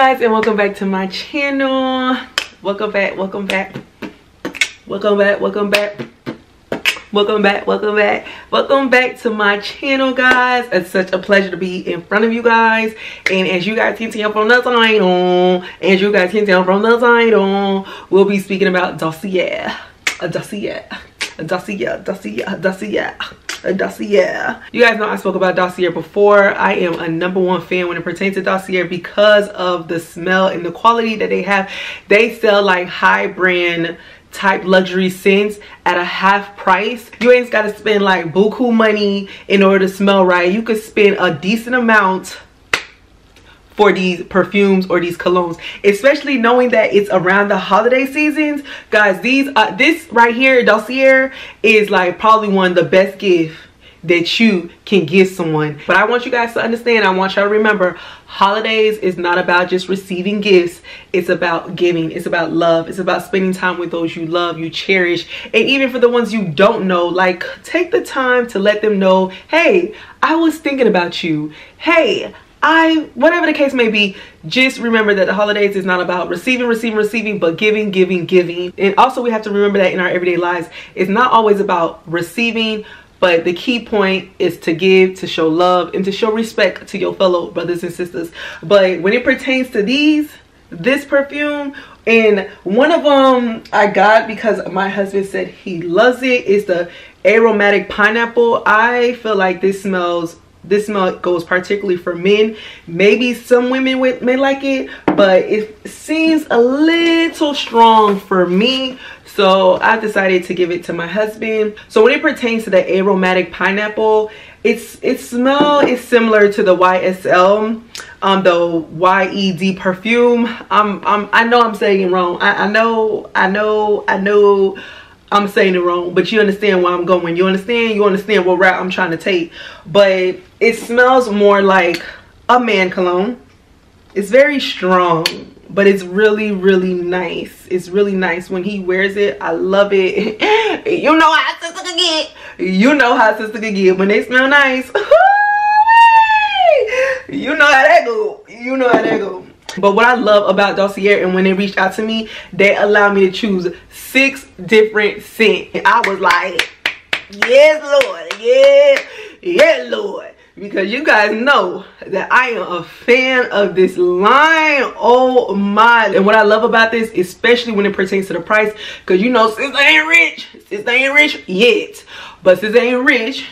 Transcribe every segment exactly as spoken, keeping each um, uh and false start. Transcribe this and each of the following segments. guys, and welcome back to my channel. Welcome back, welcome back, welcome back, welcome back, welcome back, welcome back, welcome back to my channel, guys. It's such a pleasure to be in front of you guys. And as you guys can tell from the title, as you guys can tell from the title, we'll be speaking about dossier, a dossier, a dossier, dossier, dossier. A dossier. You guys know I spoke about dossier before. I am a number one fan when it pertains to dossier because of the smell and the quality that they have. They sell like high brand type luxury scents at a half price. You ain't got to spend like buku money in order to smell right. You could spend a decent amount for these perfumes or these colognes, especially knowing that it's around the holiday seasons, guys. These uh, this right here, Dossier, is like probably one of the best gifts that you can give someone. But I want you guys to understand, I want y'all to remember, holidays is not about just receiving gifts. It's about giving, it's about love, it's about spending time with those you love, you cherish, and even for the ones you don't know, like take the time to let them know, hey, I was thinking about you, hey, I, whatever the case may be, just remember that the holidays is not about receiving, receiving, receiving, but giving, giving, giving. And also we have to remember that in our everyday lives, it's not always about receiving, but the key point is to give, to show love, and to show respect to your fellow brothers and sisters. But when it pertains to these, this perfume, and one of them I got because my husband said he loves it, is the aromatic pineapple. I feel like this smells This smell goes particularly for men. Maybe some women with, may like it, but it seems a little strong for me. So I decided to give it to my husband. So when it pertains to the aromatic pineapple, it's its smell is similar to the Y S L, um, the Y E D perfume. I'm, I'm, I know I'm saying it wrong. I, I know, I know, I know I'm saying it wrong, but you understand where I'm going. You understand? You understand what route I'm trying to take. But it smells more like a man cologne. It's very strong, but it's really, really nice. It's really nice when he wears it. I love it. You know how sister can get. You know how sister can get when they smell nice. You know how that go. You know how that go. But what I love about Dossier, and when they reached out to me, they allowed me to choose six different scents, and I was like, yes Lord, yeah, yeah Lord, because you guys know that I am a fan of this line. Oh my. And what I love about this, especially when it pertains to the price, because you know, since I ain't rich, since I ain't rich yet, but since I ain't rich,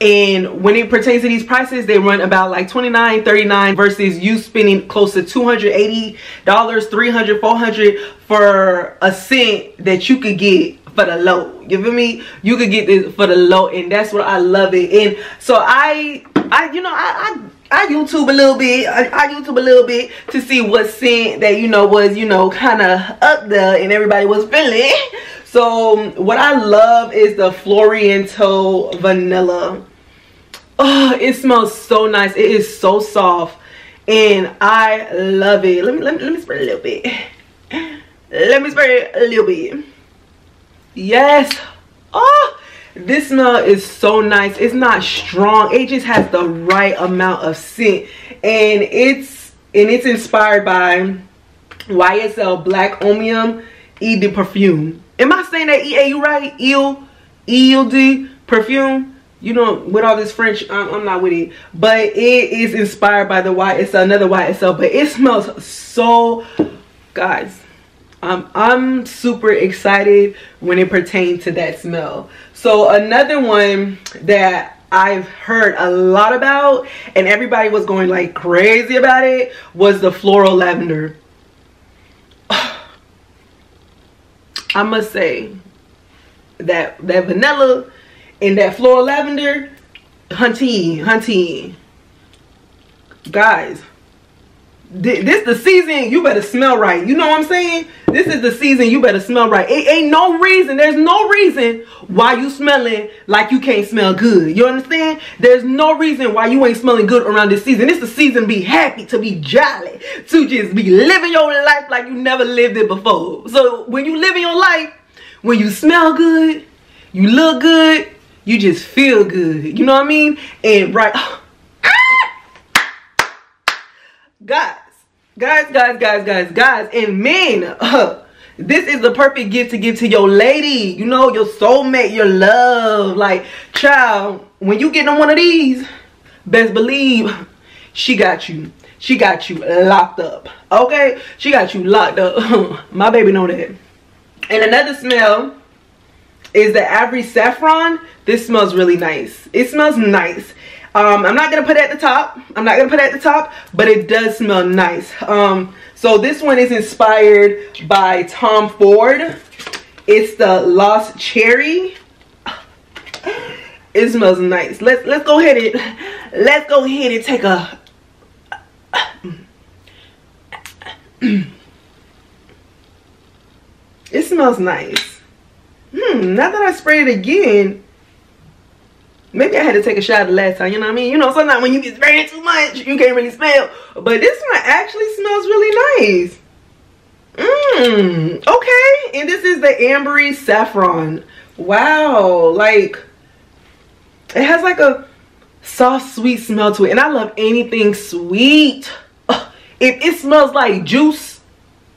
and when it pertains to these prices, they run about like twenty-nine, thirty-nine versus you spending close to two hundred eighty, three hundred, four hundred for a scent that you could get for the low. You feel me? You could get this for the low, and that's what I love it. And so I, I you know, I, I, I YouTube a little bit. I, I YouTube a little bit to see what scent that, you know, was, you know, kind of up there and everybody was feeling. So what I love is the Floriento vanilla. Oh, it smells so nice. It is so soft, and I love it. Let me let me, let me spray a little bit. Let me spray a little bit. Yes. Oh, this smell is so nice. It's not strong. It just has the right amount of scent, and it's and it's inspired by Y S L Black Omnium E de Perfume. Am I saying that E A U right? E L D perfume. You know, with all this French, I'm, I'm not with it. But it is inspired by the Y S L, another Y S L. But it smells so, guys, um, I'm super excited when it pertains to that smell. So another one that I've heard a lot about, and everybody was going like crazy about it, was the Floral Lavender. I must say that that vanilla and that floral lavender, hunting, hunting, guys, th this the season. You better smell right. You know what I'm saying? This is the season. You better smell right. It ain't no reason. There's no reason why you smelling like you can't smell good. You understand? There's no reason why you ain't smelling good around this season. It's the season to be happy, to be jolly, to just be living your life like you never lived it before. So when you live in your life, when you smell good, you look good, you just feel good. You know what I mean? And right, guys, guys, guys, guys, guys, guys, and men, uh, this is the perfect gift to give to your lady, you know, your soulmate, your love. Like, child, when you get on one of these, best believe she got you. She got you locked up, okay? She got you locked up. My baby know that. And another smell is the Avri Saffron. This smells really nice. It smells nice. Um, I'm not going to put it at the top. I'm not going to put it at the top, but it does smell nice. Um, so this one is inspired by Tom Ford. It's the Lost Cherry. It smells nice. Let's let's go ahead and let's go ahead and take a It smells nice. Hmm, now that I sprayed it again, maybe I had to take a shot the last time, you know what I mean? You know, sometimes when you get spraying too much, you can't really smell. But this one actually smells really nice. Mmm, okay. And this is the Ambery Saffron. Wow, like, it has like a soft, sweet smell to it. And I love anything sweet. If it smells like juice,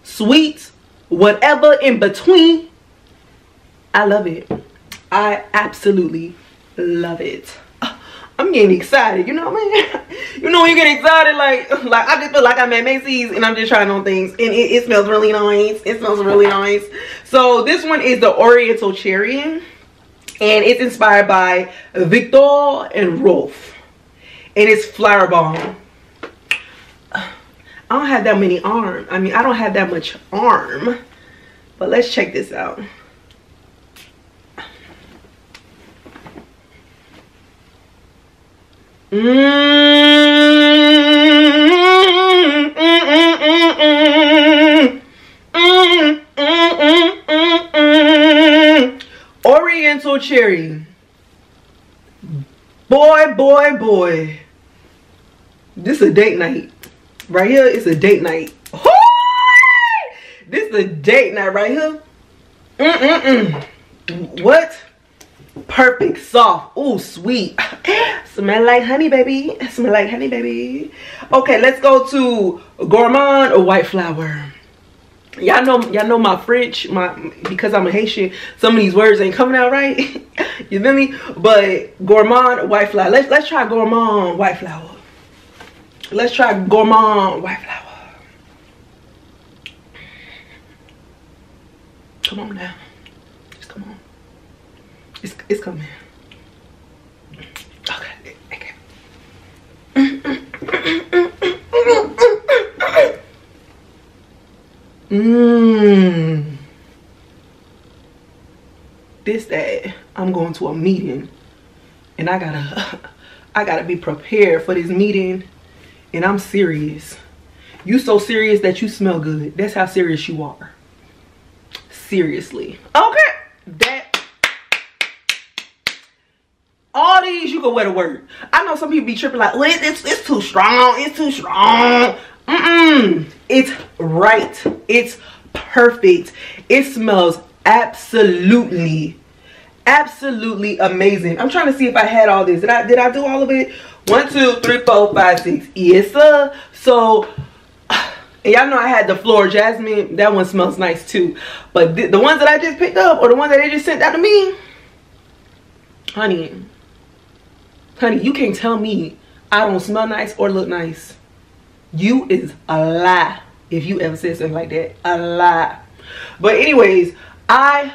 sweet, whatever in between, I love it. I absolutely love it. I'm getting excited, you know what I mean? You know when you get excited, like, like I just feel like I'm at Macy's and I'm just trying on things. And it, it smells really nice. It smells really nice. So this one is the Oriental Cherry. And it's inspired by Victor and Rolf. And it's Flower Bomb. I don't have that many arm. I mean, I don't have that much arm. But let's check this out. Oriental Cherry. Boy, boy, boy. This is a date night. Right here, it's a date night. Ooh! This is a date night right here. Mm-mm-mm. What? Perfect, soft, ooh, sweet. Smell like honey, baby. Smell like honey, baby. Okay, let's go to Gourmand or White Flower. Y'all know, y'all know my French, my because I'm a Haitian. Some of these words ain't coming out right. You feel me? But Gourmand or White Flower. Let's let's try Gourmand White Flower. Let's try Gourmand White Flower. Come on now. Just come on. It's, it's coming. Okay. Okay. Mmm. This day, I'm going to a meeting. And I gotta, I gotta be prepared for this meeting. And I'm serious. You so serious that you smell good. That's how serious you are. Seriously. Okay. That. All these you can wear to work. I know some people be tripping like, well, it's, it's, it's too strong. It's too strong. Mm-mm. It's right. It's perfect. It smells absolutely, absolutely amazing. I'm trying to see if I had all this. Did I, did I do all of it? One, two, three, four, five, six. Yes, sir. So, y'all know I had the Floral Jasmine. That one smells nice, too. But th the ones that I just picked up or the ones that they just sent out to me, honey, honey, you can't tell me I don't smell nice or look nice. You is a lie if you ever said something like that. A lie. But anyways, I...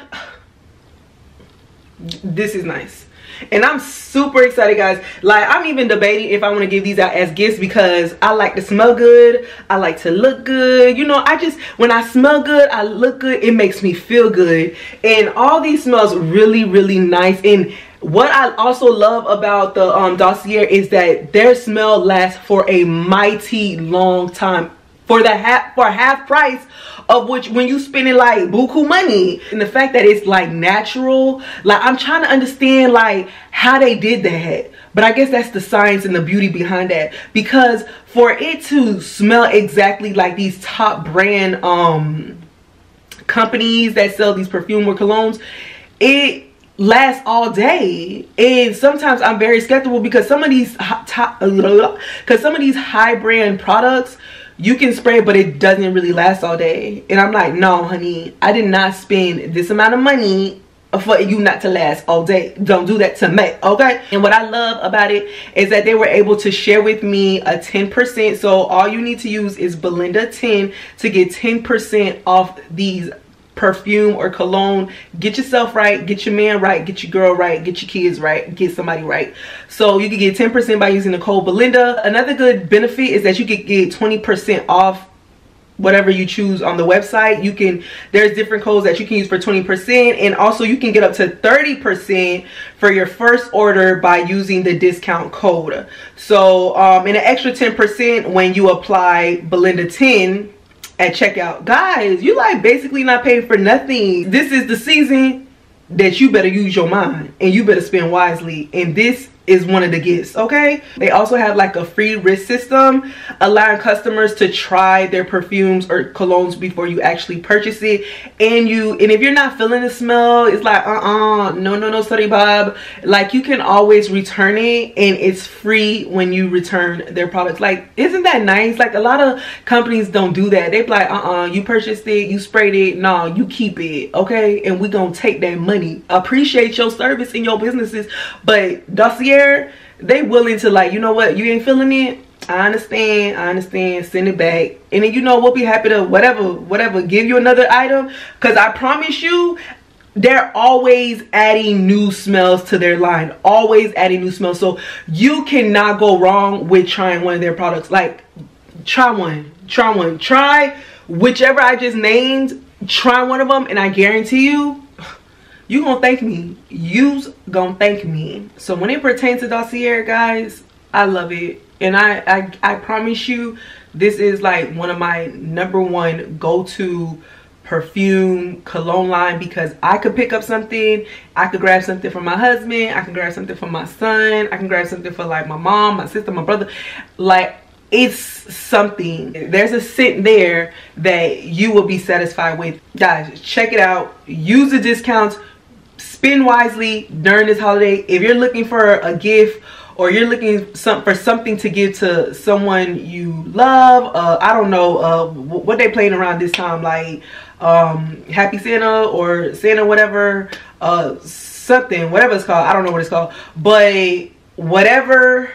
This is nice. And I'm super excited, guys. Like, I'm even debating if I want to give these out as gifts because I like to smell good. I like to look good. You know, I just, when I smell good, I look good. It makes me feel good. And all these smells really, really nice. And what I also love about the um, Dossier is that their smell lasts for a mighty long time. For the half, for half price of which when you spending like buku money. And the fact that it's like natural. Like I'm trying to understand like how they did that. But I guess that's the science and the beauty behind that. Because for it to smell exactly like these top brand um companies that sell these perfume or colognes. It lasts all day. And sometimes I'm very skeptical because some of these top, because some of these high brand products you can spray, but it doesn't really last all day. And I'm like, no, honey, I did not spend this amount of money for you not to last all day. Don't do that to me, okay? And what I love about it is that they were able to share with me a ten percent. So all you need to use is Belinda ten to get ten percent off these perfume or cologne. Get yourself right, get your man right, get your girl right, get your kids right, get somebody right. So you can get ten percent by using the code Belinda. Another good benefit is that you could get twenty percent off whatever you choose on the website. You can, there's different codes that you can use for twenty percent, and also you can get up to thirty percent for your first order by using the discount code. So um and an extra ten percent when you apply Belinda ten at checkout. Guys, you like basically not paying for nothing. This is the season that you better use your mind and you better spend wisely, and this is one of the gifts, okay? They also have like a free risk system, allowing customers to try their perfumes or colognes before you actually purchase it. And you, and if you're not feeling the smell, it's like uh-uh, no, no, no, sorry, Bob. Like, you can always return it, and it's free when you return their products. Like, isn't that nice? Like, a lot of companies don't do that. They be like, uh-uh, you purchased it, you sprayed it, no, you keep it, okay? And we gonna take that money. Appreciate your service in your businesses, but Dossier, they willing to, like, you know what, you ain't feeling it, I understand, I understand, send it back. And then, you know, we'll be happy to whatever, whatever, give you another item. Because I promise you, they're always adding new smells to their line, always adding new smells. So you cannot go wrong with trying one of their products. Like, try one, try one, try whichever I just named, try one of them, and I guarantee you, you gonna thank me. You's gonna thank me. So when it pertains to Dossier, guys, I love it. And I, I, I promise you, this is like one of my number one go-to perfume cologne line, because I could pick up something, I could grab something for my husband, I can grab something for my son, I can grab something for like my mom, my sister, my brother. Like, it's something, there's a scent there that you will be satisfied with. Guys, check it out, use the discounts, spend wisely during this holiday. If you're looking for a gift, or you're looking some, for something to give to someone you love, uh, I don't know uh, what they playing around this time, like um, Happy Santa or Santa whatever, uh, something, whatever it's called, I don't know what it's called, but whatever.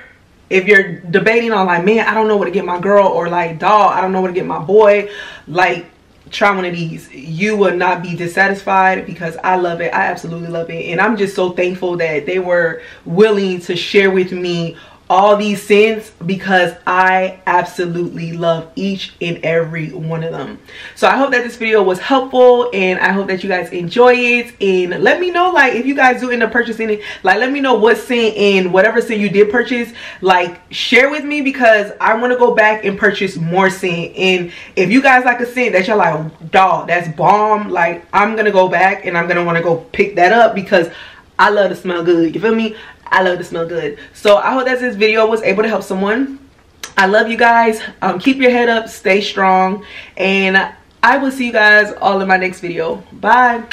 If you're debating on like, man, I don't know what to get my girl, or like, dog, I don't know what to get my boy, like, try one of these. You will not be dissatisfied, because I love it. I absolutely love it. And I'm just so thankful that they were willing to share with me all these scents, because I absolutely love each and every one of them. So I hope that this video was helpful, and I hope that you guys enjoy it. And let me know, like, if you guys do end up purchasing it, like, let me know what scent and whatever scent you did purchase, like, share with me, because I want to go back and purchase more scent. And if you guys like a scent that you're like, dog, that's bomb, like, I'm gonna go back and I'm gonna want to go pick that up, because I love to smell good, you feel me? I love to smell good. So I hope that this video was able to help someone. I love you guys. Um, keep your head up, stay strong, and I will see you guys all in my next video. Bye.